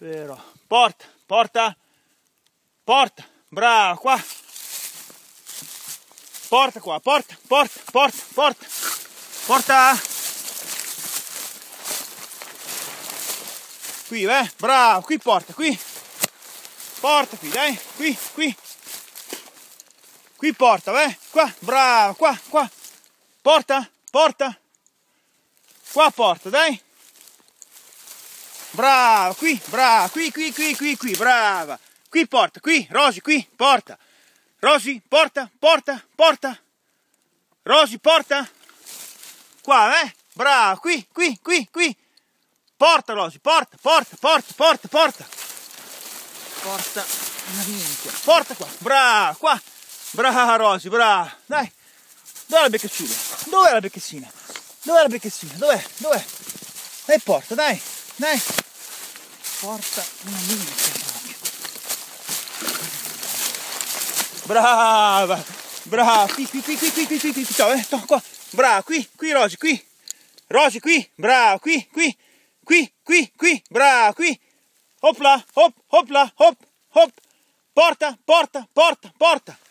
Però porta, porta, porta, bravo, qua. Porta qua, porta, porta, porta, porta, porta. Qui, bravo, qui porta, qui. Porta qui, dai, qui, qui. Qui porta, qua, bravo, qua, qua. Porta, porta. Qua porta, dai. Bravo, qui, bravo, qui, qui, qui, qui, qui, brava. Qui porta, qui, Rosy, qui, porta. Rosy, porta, porta, porta. Rosy, porta. Qua, bravo, qui, qui, qui, qui. Porta, Rosy, porta, porta, porta, porta, porta. Porta, minchia. Porta qua, brava, qua. Brava, Rosy, brava. Dai. Dov'è la beccacciuga? Dov'è la becchettissina? Dov'è la becchettissina? Dov'è? Dov'è? Dai, porta, dai. Dai, porta una minchia. Brava, brava, qui, qui, qui, qui, qui, qui, qui, qui, qui, qua, brava, qui, qui, Rosy, qui, Rosy, qui, brava, qui, qui, qui, qui, qui, brava, qui, hopla, hop, hopla, hop, hop, porta, porta, porta, porta.